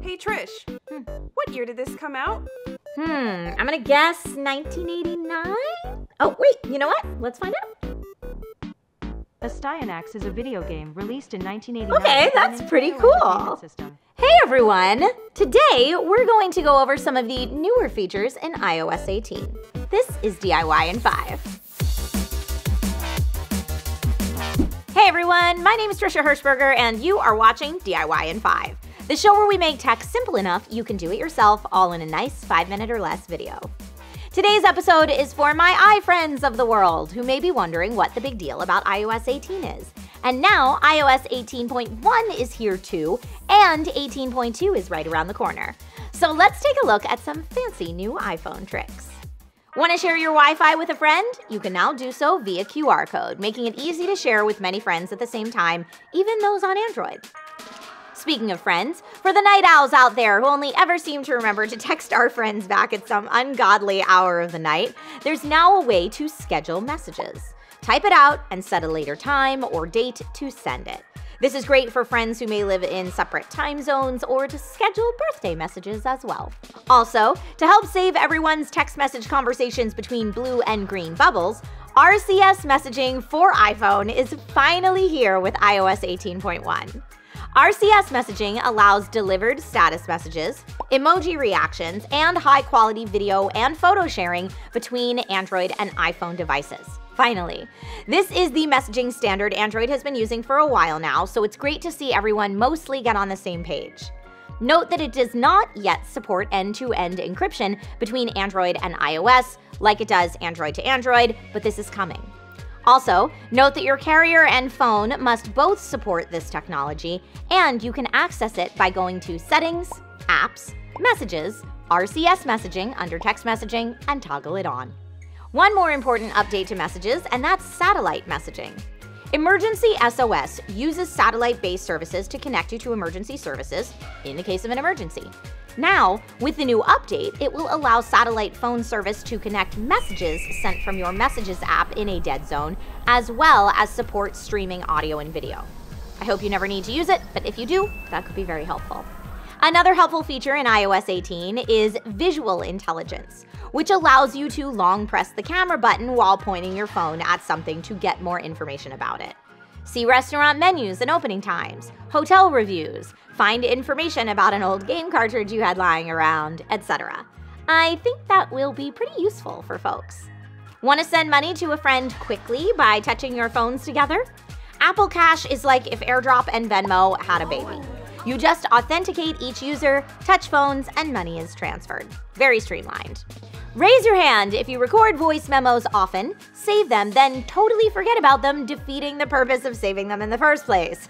Hey Trish, what year did this come out? I'm gonna guess 1989? Oh wait, you know what? Let's find out. Astyanax is a video game released in 1989. Okay, that's pretty cool. Hey everyone! Today, we're going to go over some of the newer features in iOS 18. This is DIY in 5. Hey everyone, my name is Trisha Hershberger and you are watching DIY in 5, the show where we make tech simple enough you can do it yourself all in a nice 5-minute or less video. Today's episode is for my iFriends of the world who may be wondering what the big deal about iOS 18 is. And now iOS 18.1 is here too, and 18.2 is right around the corner. So let's take a look at some fancy new iPhone tricks. Want to share your Wi-Fi with a friend? You can now do so via QR code, making it easy to share with many friends at the same time, even those on Android. Speaking of friends, for the night owls out there who only ever seem to remember to text our friends back at some ungodly hour of the night, there's now a way to schedule messages. Type it out and set a later time or date to send it. This is great for friends who may live in separate time zones or to schedule birthday messages as well. Also, to help save everyone's text message conversations between blue and green bubbles, RCS messaging for iPhone is finally here with iOS 18.1. RCS messaging allows delivered status messages, emoji reactions, and high-quality video and photo sharing between Android and iPhone devices. Finally, this is the messaging standard Android has been using for a while now, so it's great to see everyone mostly get on the same page. Note that it does not yet support end-to-end encryption between Android and iOS, like it does Android to Android, but this is coming. Also, note that your carrier and phone must both support this technology, and you can access it by going to Settings, Apps, Messages, RCS Messaging under Text Messaging, and toggle it on. One more important update to messages, and that's satellite messaging. Emergency SOS uses satellite-based services to connect you to emergency services in the case of an emergency. Now, with the new update, it will allow satellite phone service to connect messages sent from your Messages app in a dead zone, as well as support streaming audio and video. I hope you never need to use it, but if you do, that could be very helpful. Another helpful feature in iOS 18 is Visual Intelligence, which allows you to long press the camera button while pointing your phone at something to get more information about it. See restaurant menus and opening times, hotel reviews, find information about an old game cartridge you had lying around, etc. I think that will be pretty useful for folks. Want to send money to a friend quickly by touching your phones together? Apple Cash is like if AirDrop and Venmo had a baby. You just authenticate each user, touch phones, and money is transferred. Very streamlined. Raise your hand if you record voice memos often, save them, then totally forget about them, defeating the purpose of saving them in the first place.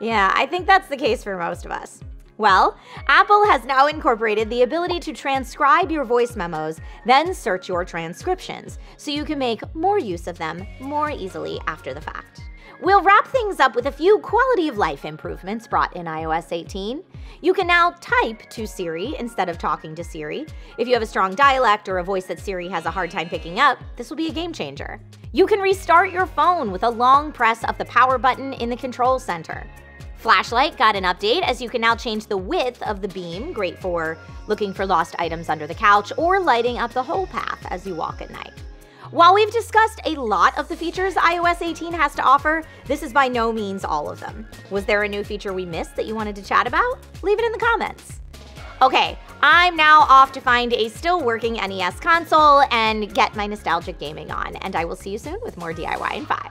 Yeah, I think that's the case for most of us. Well, Apple has now incorporated the ability to transcribe your voice memos, then search your transcriptions, so you can make more use of them more easily after the fact. We'll wrap things up with a few quality of life improvements brought in iOS 18. You can now type to Siri instead of talking to Siri. If you have a strong dialect or a voice that Siri has a hard time picking up, this will be a game changer. You can restart your phone with a long press of the power button in the Control Center. Flashlight got an update as you can now change the width of the beam, great for looking for lost items under the couch or lighting up the whole path as you walk at night. While we've discussed a lot of the features iOS 18 has to offer, this is by no means all of them. Was there a new feature we missed that you wanted to chat about? Leave it in the comments. Okay, I'm now off to find a still working NES console and get my nostalgic gaming on, and I will see you soon with more DIY in 5.